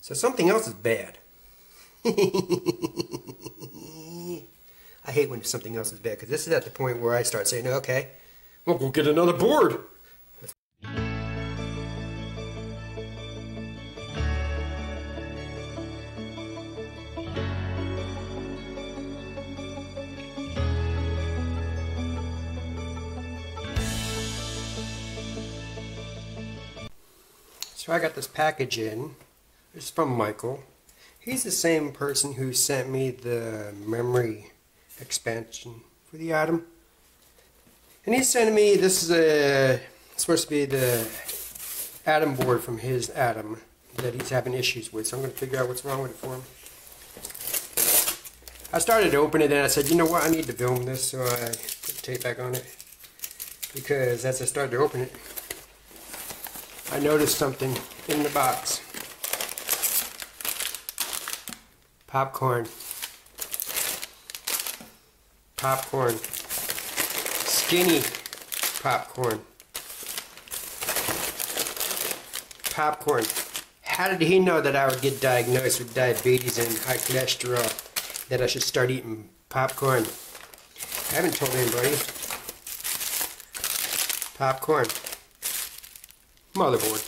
So something else is bad. I hate when something else is bad, because this is at the point where I start saying, okay, we'll go get another board. So I got this package in. It's from Michael. He's the same person who sent me the memory expansion for the Adam. And he sent me, this is supposed to be the Adam board from his Adam that he's having issues with. So I'm going to figure out what's wrong with it for him. I started to open it and I said, you know what, I need to film this, so I put the tape back on it. Because as I started to open it, I noticed something in the box. Popcorn. Popcorn. Skinny popcorn. Popcorn. How did he know that I would get diagnosed with diabetes and high cholesterol? That I should start eating popcorn? I haven't told anybody. Popcorn. Motherboard.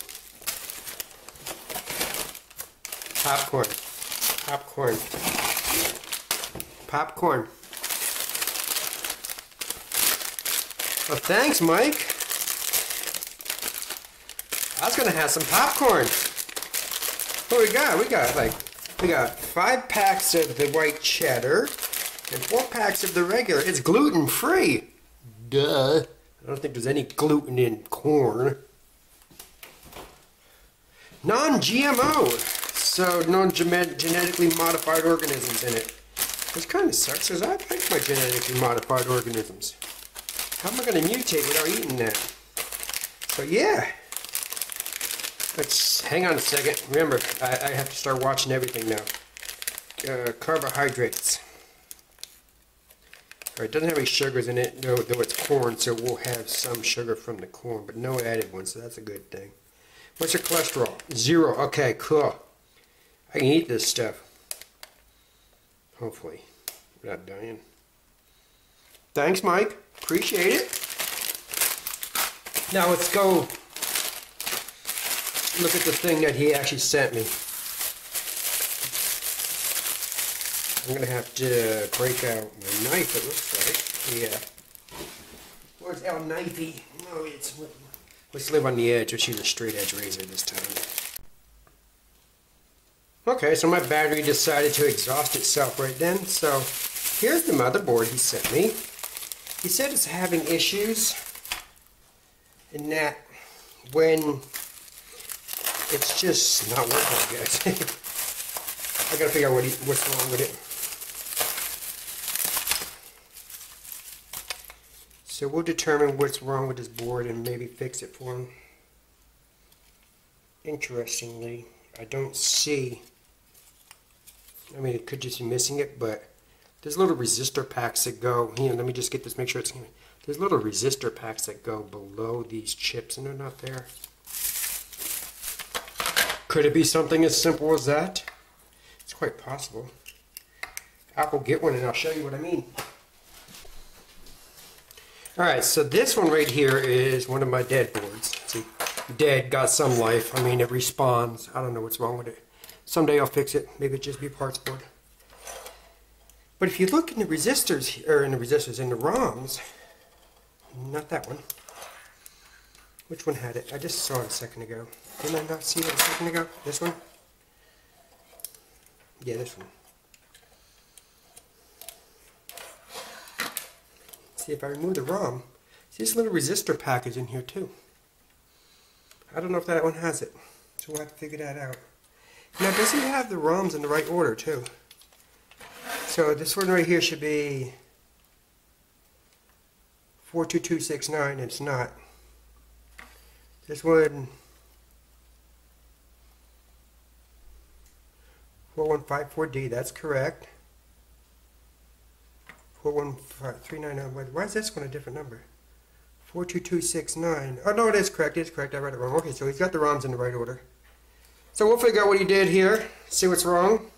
Popcorn. Popcorn. Popcorn. Well, thanks, Mike. I was gonna have some popcorn. What we got? We got 5 packs of the white cheddar and 4 packs of the regular. It's gluten-free. Duh. I don't think there's any gluten in corn. Non-GMO, so no genetically modified organisms in it. Which kind of sucks, because I like my genetically modified organisms. How am I going to mutate without eating that? So yeah. Let's hang on a second. Remember, I have to start watching everything now. Carbohydrates. Alright, doesn't have any sugars in it, though it's corn, so we'll have some sugar from the corn, but no added one, so that's a good thing. What's your cholesterol? 0. Okay, cool. I can eat this stuff. Hopefully. We're not dying. Thanks, Mike. Appreciate it. Now let's go look at the thing that he actually sent me. I'm going to have to break out my knife, it looks like. Yeah. Where's our knifey? No, it's... Let's live on the edge. Let's use a straight edge razor this time. Okay, so my battery decided to exhaust itself right then. So here's the motherboard he sent me. He said it's having issues in that when it's just not working, I guess. I gotta figure out what's wrong with it. So we'll determine what's wrong with this board and maybe fix it for him. Interestingly, I don't see, I mean, it could just be missing it, but there's little resistor packs that go, here, let me just get this, make sure it's, there's little resistor packs that go below these chips and they're not there. Could it be something as simple as that? It's quite possible. I'll go get one and I'll show you what I mean. Alright, so this one right here is one of my dead boards. See, dead, got some life. I mean, it respawns. I don't know what's wrong with it. Someday I'll fix it. Maybe it'll just be a parts board. But if you look in the resistors, or in the ROMs, not that one. Which one had it? I just saw it a second ago. Didn't I not see it a second ago? This one? Yeah, this one. If I remove the ROM, see this little resistor package in here too. I don't know if that one has it, so we'll have to figure that out. Now, does he have the ROMs in the right order too? So this one right here should be 42269. It's not. This one 4154D. That's correct. 41539. Why is this one a different number? 42269. Oh no, it is correct. It is correct. I read it wrong. Okay, so he's got the ROMs in the right order. So we'll figure out what he did here, see what's wrong.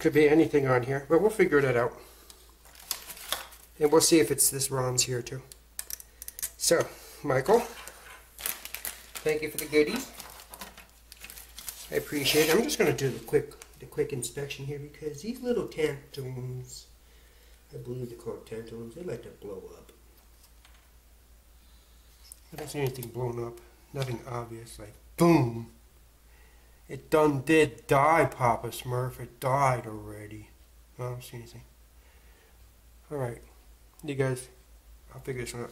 Could be anything on here, but we'll figure that out. And we'll see if it's this ROM's here too. So, Michael, thank you for the goodies. I appreciate it. I'm just going to do the quick inspection here because these little tantalums, I believe they're called tantalums, they like to blow up. I don't see anything blown up. Nothing obvious, like boom. It done did die, Papa Smurf. It died already. I don't see anything. Alright, you guys, I'll figure this one out.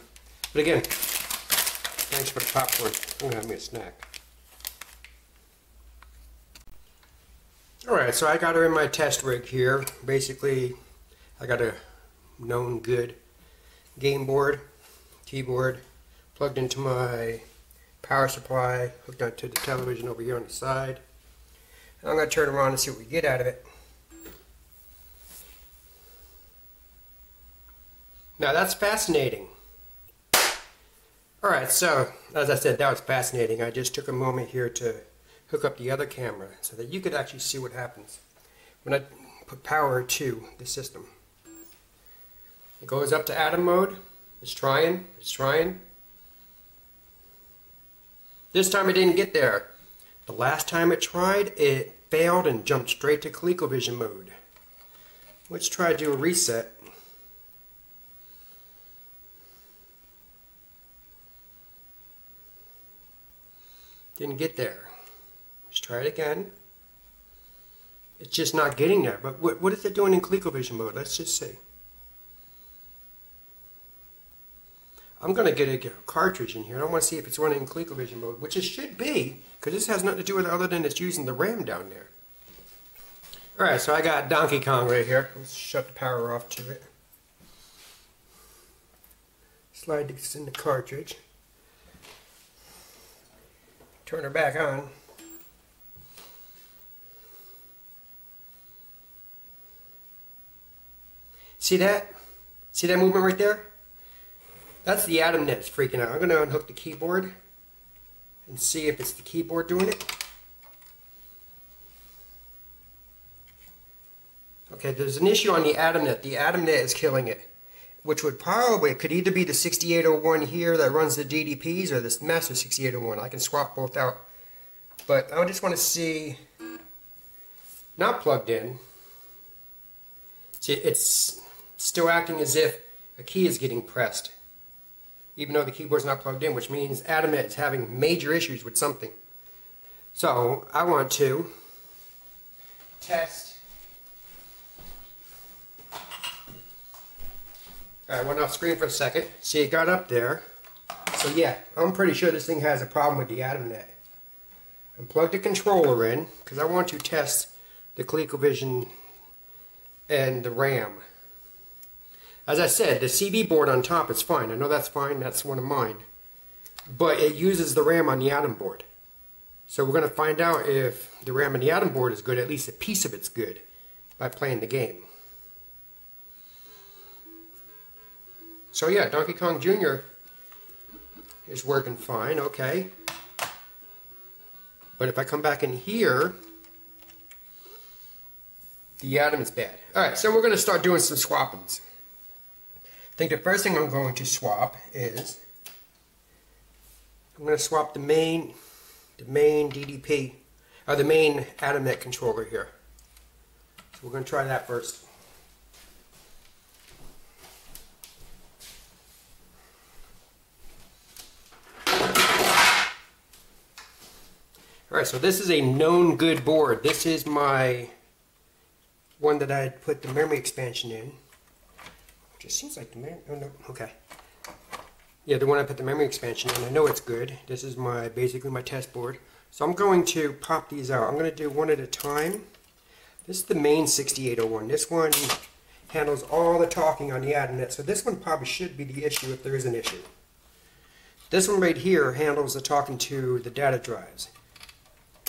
But again, thanks for the popcorn. I'm gonna have me a snack. Alright, so I got her in my test rig here. Basically, I got a known good game board, keyboard, plugged into my power supply, hooked onto the television over here on the side. And I'm gonna turn her on and see what we get out of it. Now that's fascinating. Alright, so as I said, that was fascinating. I just took a moment here to hook up the other camera so that you could actually see what happens when I put power to the system. It goes up to Adam mode. It's trying. This time it didn't get there. The last time it tried, it failed and jumped straight to ColecoVision mode. Let's try to do a reset. Didn't get there. Let's try it again. It's just not getting there. But what is it doing in ColecoVision mode? Let's just see. I'm going to get a cartridge in here. I want to see if it's running in ColecoVision mode, which it should be, because this has nothing to do with it other than it's using the RAM down there. Alright, so I got Donkey Kong right here. Let's shut the power off to it. Slide this in the cartridge. Turn her back on. See that? See that movement right there? That's the AdamNet freaking out. I'm going to unhook the keyboard and see if it's the keyboard doing it. Okay, there's an issue on the AdamNet. The AdamNet is killing it, which would probably could either be the 6801 here that runs the DDPs or this master 6801. I can swap both out, but I just want to see not plugged in. See, it's still acting as if a key is getting pressed, even though the keyboard's not plugged in, which means AdamNet is having major issues with something. So I want to test. Alright, went off screen for a second. See, it got up there. So yeah, I'm pretty sure this thing has a problem with the AdamNet. And plug the controller in, because I want to test the ColecoVision and the RAM. As I said, the CD board on top is fine. I know that's fine, that's one of mine. But it uses the RAM on the Adam board. So we're going to find out if the RAM on the Adam board is good, at least a piece of it's good, by playing the game. So yeah, Donkey Kong Jr. is working fine, okay. But if I come back in here, the Adam is bad. Alright, so we're going to start doing some swappings. I think the first thing I'm going to swap is, I'm going to swap the main DDP, or the main AdamNet controller here. So we're going to try that first. Alright, so this is a known good board. This is my one that I put the memory expansion in. Just seems like the memory. Oh no, okay. Yeah, the one I put the memory expansion in. I know it's good. This is my basically my test board. So I'm going to pop these out. I'm going to do one at a time. This is the main 6801. This one handles all the talking on the AdamNet. So this one probably should be the issue if there is an issue. This one right here handles the talking to the data drives.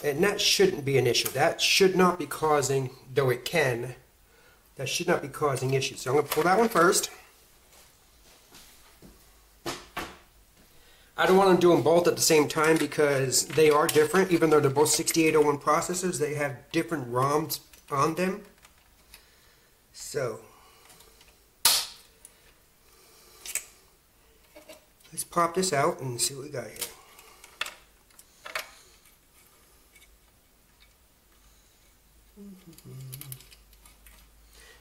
And that shouldn't be an issue. That should not be causing, though it can, that should not be causing issues. So I'm going to pull that one first. I don't want to do them both at the same time because they are different. Even though they're both 6801 processors, they have different ROMs on them. So, let's pop this out and see what we got here.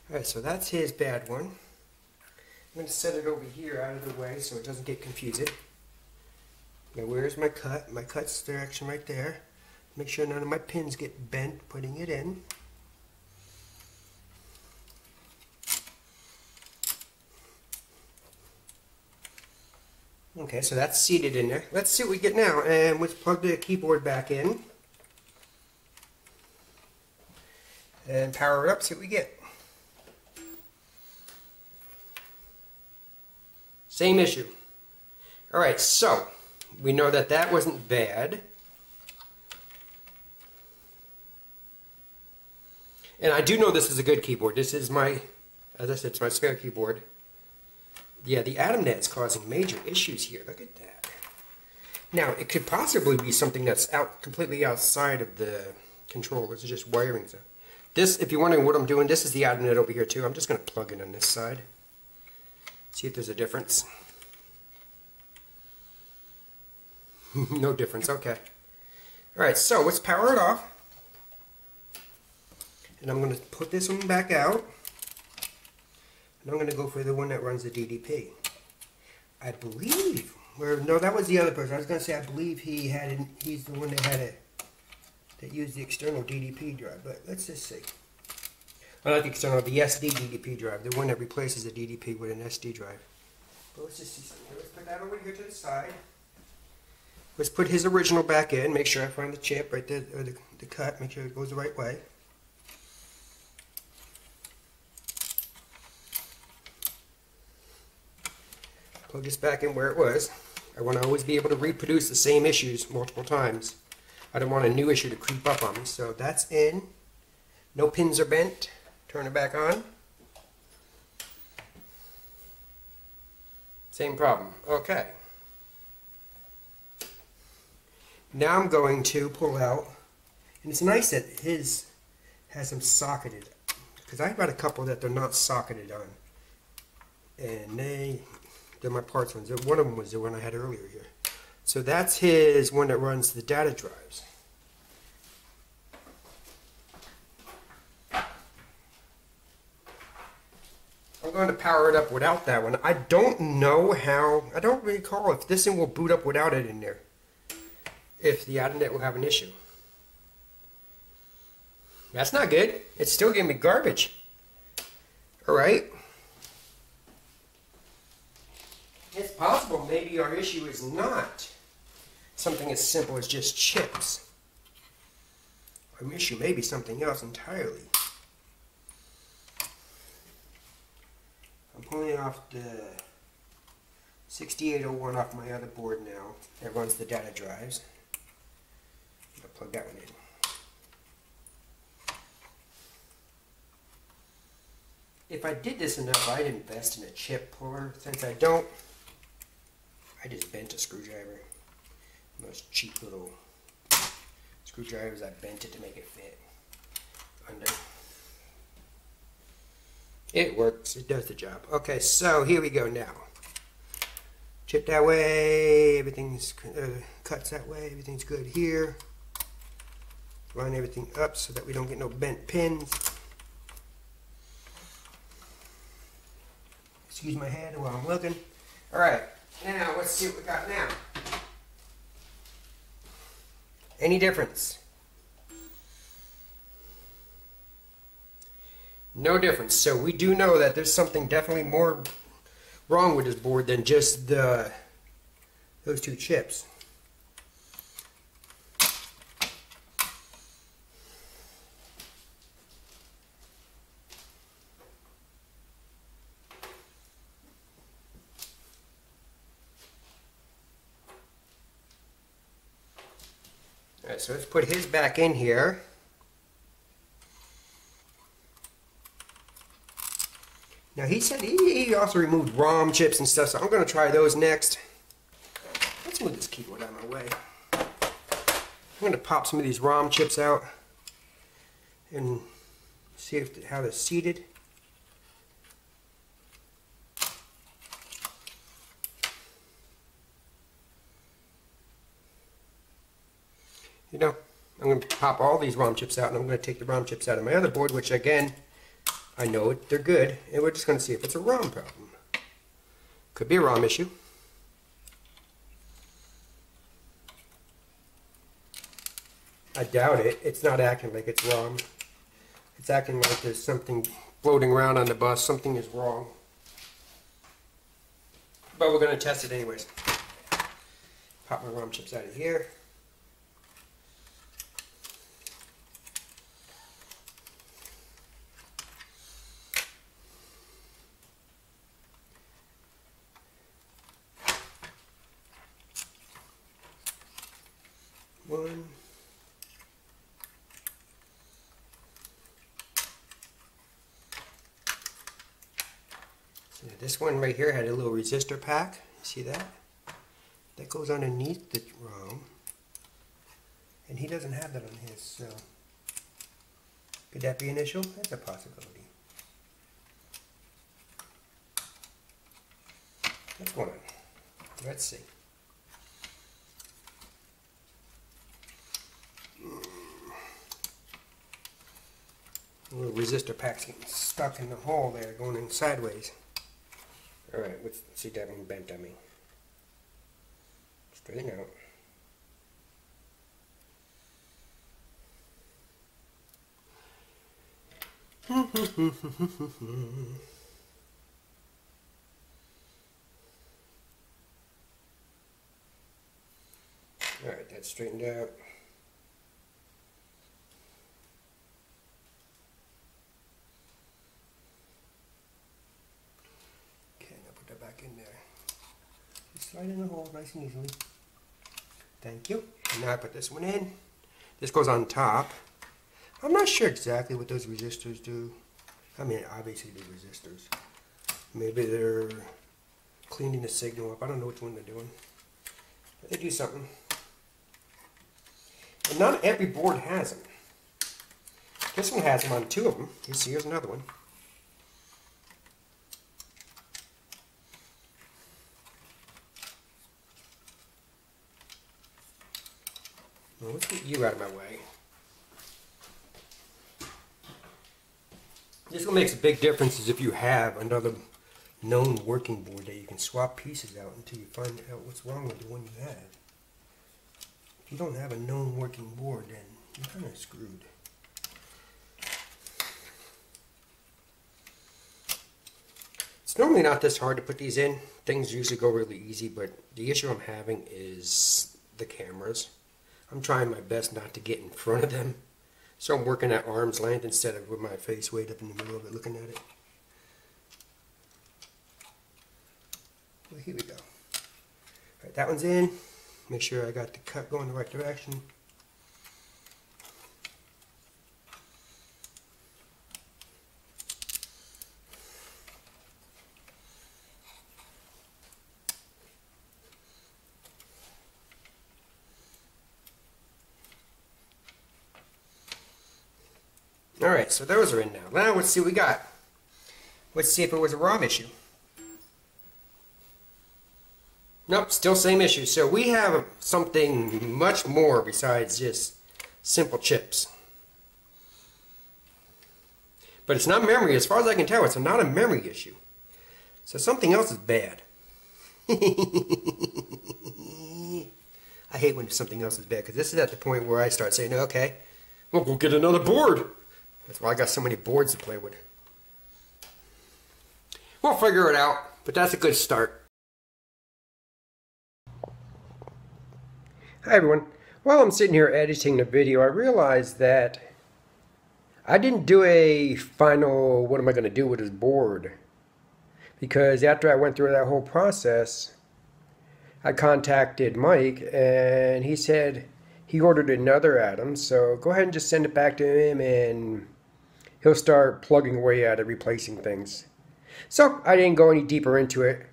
Alright, so that's his bad one. I'm going to set it over here out of the way so it doesn't get confused. Now where's my cut? My cut's direction right there. Make sure none of my pins get bent putting it in. Okay, so that's seated in there. Let's see what we get now, and let's plug the keyboard back in. And power it up, see what we get. Same issue. Alright, so we know that that wasn't bad. And I do know this is a good keyboard. This is my, as I said, it's my spare keyboard. Yeah, the AdamNet's causing major issues here. Look at that. Now, it could possibly be something that's completely outside of the controllers. It's just wiring stuff. This, if you're wondering what I'm doing, this is the AdamNet over here too. I'm just going to plug in on this side. See if there's a difference. No difference, okay. Alright, so let's power it off. And I'm going to put this one back out. And I'm going to go for the one that runs the DDP. I believe, or no, that was the other person. I was going to say I believe he had, he's the one that had it, that used the external DDP drive. But let's just see. Well, not the external, the SD DDP drive, the one that replaces the DDP with an SD drive. But let's just see something here. Let's put that over here to the side. Let's put his original back in. Make sure I find the chip right there, or the cut. Make sure it goes the right way. Plug this back in where it was. I want to always be able to reproduce the same issues multiple times. I don't want a new issue to creep up on me. So that's in. No pins are bent. Turn it back on. Same problem. Okay. Now I'm going to pull out, and it's nice that his has them socketed, because I've got a couple that they're not socketed on, and they're my parts ones. One of them was the one I had earlier here. So that's his one that runs the data drives. I'm going to power it up without that one. I don't know how, I don't recall if this thing will boot up without it in there, if the AdamNet will have an issue. That's not good. It's still giving me garbage. Alright. It's possible maybe our issue is not something as simple as just chips. Our issue may be something else entirely. I'm pulling off the 6801 off my other board now that runs the data drives. I'll plug that one in. If I did this enough, I'd invest in a chip puller. Since I don't, I just bent a screwdriver. Those cheap little screwdrivers, I bent it to make it fit under. It works. It does the job. Okay, so here we go now. Chip that way. Everything's cuts that way. Everything's good here. Line everything up so that we don't get no bent pins. Excuse my hand while I'm looking. All right. Now, let's see what we got now. Any difference? No difference. So we do know that there's something definitely more wrong with this board than just those two chips. Alright, so let's put his back in here. Now he said he also removed ROM chips and stuff, so I'm going to try those next. Let's move this keyboard out of my way. I'm going to pop some of these ROM chips out and see if, how they're seated. You know, I'm going to pop all these ROM chips out, and I'm going to take the ROM chips out of my other board, which again, I know it, they're good, and we're just going to see if it's a ROM problem. Could be a ROM issue. I doubt it. It's not acting like it's ROM. It's acting like there's something floating around on the bus. Something is wrong. But we're going to test it anyways. Pop my ROM chips out of here. One. So this one right here had a little resistor pack. You see that? That goes underneath the ROM. And he doesn't have that on his, so could that be an issue? That's a possibility. What's going on? Let's see. Little resistor pack's getting stuck in the hole there, going in sideways. Alright, let's see that one bent on me. Straighten out. Alright, that's straightened out. Right in the hole, nice and easily. Thank you. And now I put this one in. This goes on top. I'm not sure exactly what those resistors do. I mean, obviously they're resistors. Maybe they're cleaning the signal up. I don't know which one they're doing. But they do something. And not every board has them. This one has them on two of them. You see, here's another one. Let's get you out of my way. This what makes a big difference is if you have another known working board that you can swap pieces out until you find out what's wrong with the one you have. If you don't have a known working board, then you're kind of screwed. It's normally not this hard to put these in. Things usually go really easy, but the issue I'm having is the cameras. I'm trying my best not to get in front of them, so I'm working at arm's length instead of with my face way up in the middle of it looking at it. Well, here we go. Alright, that one's in. Make sure I got the cut going the right direction. Alright, so those are in now. Now let's see what we got. Let's see if it was a ROM issue. Nope, still same issue. So we have something much more besides just simple chips. But it's not memory. As far as I can tell, it's not a memory issue. So something else is bad. I hate when something else is bad, because this is at the point where I start saying, okay, well, we'll get another board. That's why I got so many boards to play with. We'll figure it out, but that's a good start. Hi everyone. While I'm sitting here editing the video, I realized that I didn't do a final, what am I going to do with this board? Because after I went through that whole process, I contacted Mike, and he said he ordered another Adam, so go ahead and just send it back to him, and he'll start plugging away at it, replacing things. So I didn't go any deeper into it,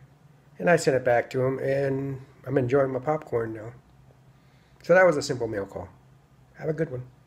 and I sent it back to him, and I'm enjoying my popcorn now. So that was a simple mail call. Have a good one.